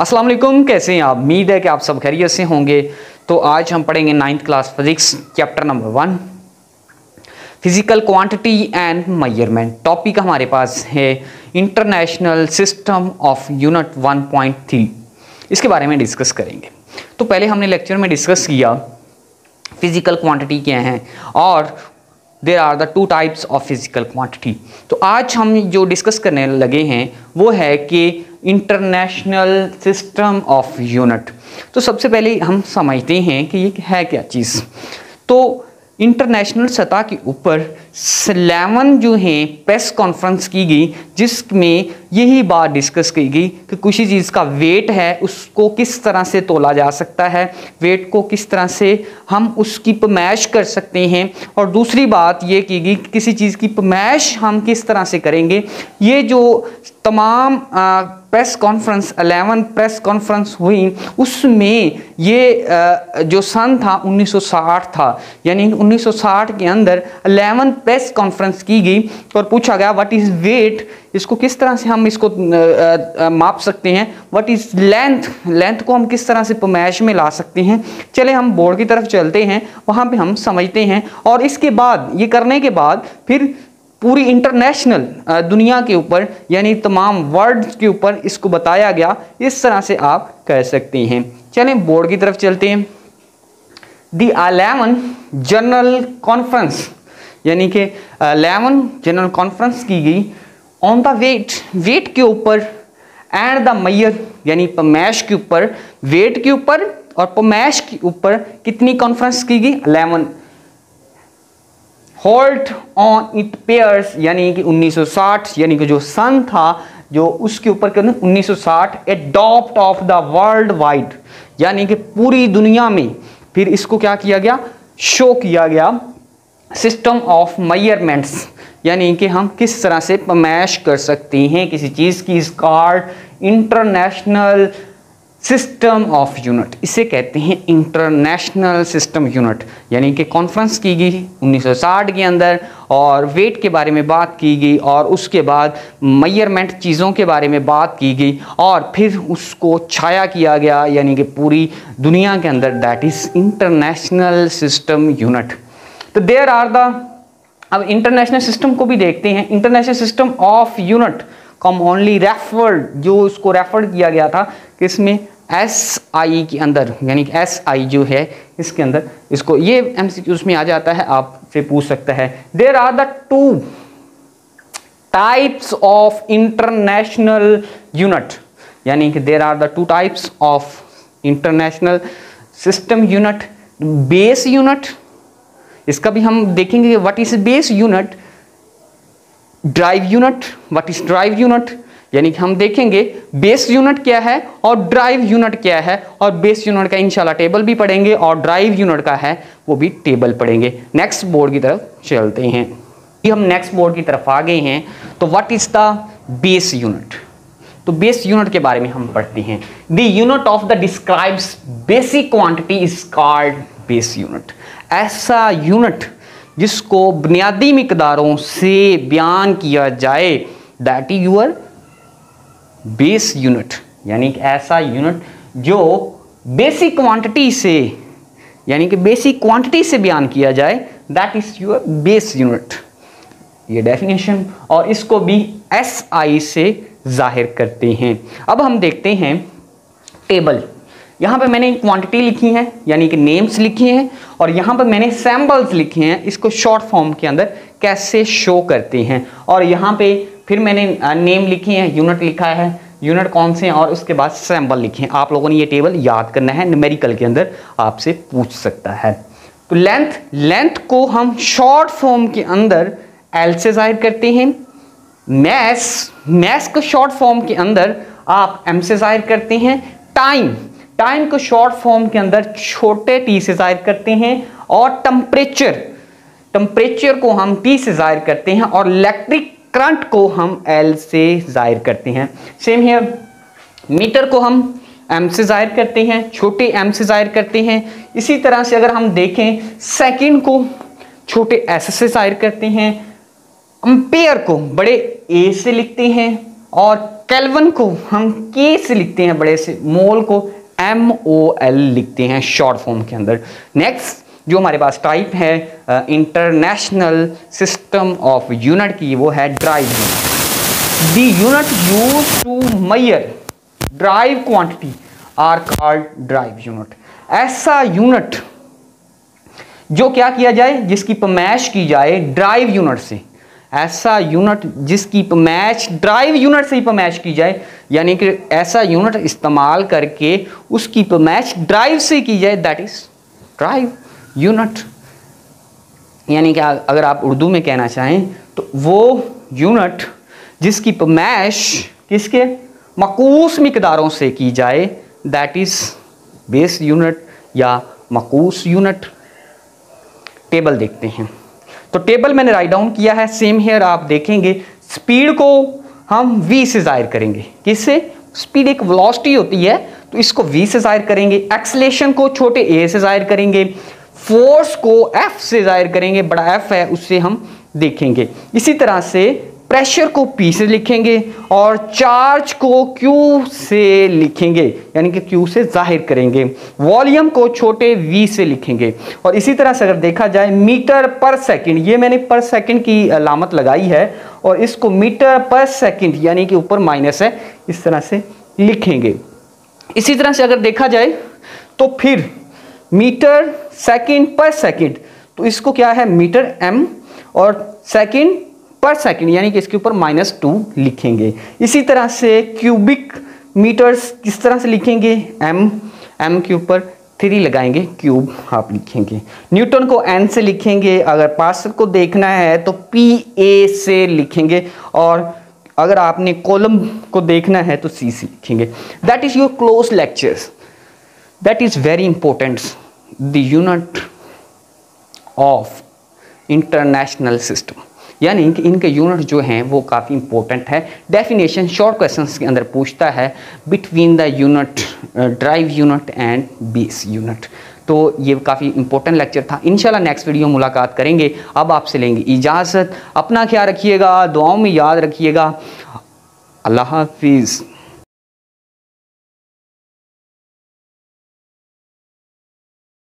अस्सलाम वालेकुम, कैसे हैं आप? उम्मीद है कि आप सब खैरियत से होंगे। तो आज हम पढ़ेंगे 9th class physics chapter number 1 physical quantity and measurement. Topic हमारे पास है इंटरनेशनल सिस्टम ऑफ यूनिट 1.3, इसके बारे में डिस्कस करेंगे। तो पहले हमने लेक्चर में डिस्कस किया फिज़िकल क्वांटिटी क्या हैं और there are the 2 types of physical quantity. तो आज हम जो डिस्कस करने लगे हैं वो है कि इंटरनेशनल सिस्टम ऑफ यूनिट। तो सबसे पहले हम समझते हैं कि ये है क्या चीज़। तो इंटरनेशनल सतह के ऊपर 11 जो हैं प्रेस कॉन्फ्रेंस की गई, जिसमें यही बात डिस्कस की गई कि किसी चीज़ का वेट है उसको किस तरह से तोला जा सकता है, वेट को किस तरह से हम उसकी पमैश कर सकते हैं। और दूसरी बात ये की गई कि किसी चीज़ की पमैश हम किस तरह से करेंगे। ये जो तमाम प्रेस कॉन्फ्रेंस 11 प्रेस कॉन्फ्रेंस हुई, उसमें ये जो सन था 1960 था, यानी 1960 के अंदर 11 प्रेस कॉन्फ्रेंस की गई और पूछा गया व्हाट इज़ वेट, इसको किस तरह से हम इसको माप सकते हैं, व्हाट इज़ लेंथ, लेंथ को हम किस तरह से पमैश में ला सकते हैं। चले हम बोर्ड की तरफ चलते हैं, वहाँ पे हम समझते हैं। और इसके बाद ये करने के बाद फिर पूरी इंटरनेशनल दुनिया के ऊपर यानी तमाम वर्ल्ड के ऊपर इसको बताया गया, इस तरह से आप कह सकते हैं। चलें बोर्ड की तरफ चलते हैं। दी 11 जनरल कॉन्फ्रेंस, यानी कि 11 जनरल कॉन्फ्रेंस की गई ऑन द वेट, वेट के ऊपर, एंड द मेजर यानी पमैश के ऊपर, वेट के ऊपर और पमैश के ऊपर कितनी कॉन्फ्रेंस की गई? 11। होल्ड ऑन इट पेयर्स, यानी कि 1960 यानी कि जो सन था जो उसके ऊपर क्या 1960 adopt of the world wide, यानी कि पूरी दुनिया में फिर इसको क्या किया गया? शो किया गया सिस्टम ऑफ मेजरमेंट्स, यानी कि हम किस तरह से पमैश कर सकते हैं किसी चीज़ की। इस card international system of unit, इसे कहते हैं इंटरनेशनल सिस्टम यूनिट। यानी कि कॉन्फ्रेंस की गई 1960 के अंदर और वेट के बारे में बात की गई और उसके बाद मेजरमेंट चीज़ों के बारे में बात की गई और फिर उसको छाया किया गया, यानी कि पूरी दुनिया के अंदर, that is international system unit. तो देयर आर द, अब इंटरनेशनल सिस्टम को भी देखते हैं। International system of unit commonly referred, जो उसको रेफर किया गया था किसमें? SI के अंदर, यानी कि SI जो है इसके अंदर, इसको ये MCQs में आ जाता है, आपसे पूछ सकता है। There are the 2 types of international unit, यानी कि there are the 2 types of international system unit. Base unit, इसका भी हम देखेंगे what is base unit. Derived unit, what is derived unit, यानी कि हम देखेंगे बेस यूनिट क्या है और ड्राइव यूनिट क्या है। और बेस यूनिट का इंशाल्लाह टेबल भी पढ़ेंगे और ड्राइव यूनिट का है वो भी टेबल पढ़ेंगे। नेक्स्ट बोर्ड की तरफ चलते हैं। ये हम नेक्स्ट बोर्ड की तरफ आ गए हैं। तो what is the base unit? तो बेस यूनिट के बारे में हम पढ़ते हैं। The unit of the describes basic quantity is called base unit. ऐसा यूनिट जिसको बुनियादी मिकदारों से बयान किया जाए, that is your base unit. यानी कि ऐसा यूनिट जो बेसिक क्वांटिटी से, यानी कि बेसिक क्वांटिटी से बयान किया जाए, that is your base unit. ये डेफिनेशन, और इसको भी SI से जाहिर करते हैं। अब हम देखते हैं टेबल। यहाँ पे मैंने क्वांटिटी लिखी है, यानी कि नेम्स लिखे हैं, और यहाँ पर मैंने सैम्पल्स लिखे हैं, इसको शॉर्ट फॉर्म के अंदर कैसे शो करते हैं। और यहाँ पे फिर मैंने नेम लिखे हैं, यूनिट लिखा है, यूनिट कौन से हैं, और उसके बाद सैम्पल लिखे हैं। आप लोगों ने ये टेबल याद करना है, न्यूमेरिकल के अंदर आपसे पूछ सकता है। तो लेंथ, लेंथ को हम शॉर्ट फॉर्म के अंदर L से जाहिर करते हैं। मैस, मैस को शॉर्ट फॉर्म के अंदर आप M से जाहिर करते हैं। टाइम, टाइम को शॉर्ट फॉर्म के अंदर छोटे t से जाहिर करते हैं। और टेम्परेचर, टेम्परेचर को हम T से जाहिर करते हैं। और इलेक्ट्रिक करंट को हम L से जाहिर करते हैं। सेम हियर, मीटर को हम M से जाहिर करते हैं, छोटे m से जाहिर करते हैं। इसी तरह से अगर हम देखें सेकंड को छोटे s से जाहिर करते हैं। एम्पेयर को बड़े A से लिखते हैं और केल्विन को हम के से लिखते हैं बड़े से, मोल को MOL लिखते हैं शॉर्ट फॉर्म के अंदर। नेक्स्ट जो हमारे पास टाइप है इंटरनेशनल सिस्टम ऑफ यूनिट की, वो है derived unit. The unit use to measure derived quantity are called derived unit. ऐसा यूनिट जो क्या किया जाए, जिसकी पमैश की जाए ड्राइव यूनिट से, ऐसा यूनिट जिसकी पमैच ड्राइव यूनिट से ही पमैच की जाए, यानी कि ऐसा यूनिट इस्तेमाल करके उसकी पमैच ड्राइव से की जाए, दैट इज ड्राइव यूनिट। यानी कि अगर आप उर्दू में कहना चाहें तो वो यूनिट जिसकी पमैश किसके मकूस मकदारों से की जाए, दैट इज बेस यूनिट या मकूस यूनिट। टेबल देखते हैं तो टेबल मैंने राइट डाउन किया है, सेम हेयर आप देखेंगे। स्पीड को हम v से जाहिर करेंगे, किससे? स्पीड एक वेलोसिटी होती है तो इसको v से जाहिर करेंगे, एक्सेलेरेशन को छोटे a से जाहिर करेंगे, फोर्स को f से जाहिर करेंगे, बड़ा F है उससे हम देखेंगे। इसी तरह से प्रेशर को p से लिखेंगे और चार्ज को q से लिखेंगे, यानी कि q से जाहिर करेंगे। वॉल्यूम को छोटे v से लिखेंगे। और इसी तरह से अगर देखा जाए मीटर पर सेकंड, ये मैंने पर सेकंड की अलामत लगाई है और इसको मीटर पर सेकंड यानी कि ऊपर माइनस है, इस तरह से लिखेंगे। इसी तरह से अगर देखा जाए तो फिर मीटर सेकंड पर सेकंड, तो इसको क्या है मीटर m और सेकंड पर सेकंड यानी कि इसके ऊपर -2 लिखेंगे। इसी तरह से क्यूबिक मीटर्स किस तरह से लिखेंगे, m के ऊपर 3 लगाएंगे, क्यूब आप लिखेंगे। न्यूटन को n से लिखेंगे, अगर पास्कल को देखना है तो Pa से लिखेंगे, और अगर आपने कॉलम को देखना है तो C से लिखेंगे। That is your close lectures, that is very important, the unit of international system. यानी कि इनके यूनिट जो हैं वो काफ़ी इंपॉर्टेंट है। डेफिनेशन शॉर्ट क्वेश्चंस के अंदर पूछता है between the unit, derived unit and base unit. तो ये काफ़ी इंपॉर्टेंट लेक्चर था। इंशाल्लाह नेक्स्ट वीडियो मुलाकात करेंगे। अब आपसे लेंगे इजाज़त। अपना ख्याल रखिएगा, दुआओं में याद रखिएगा। अल्लाह हाफिज़।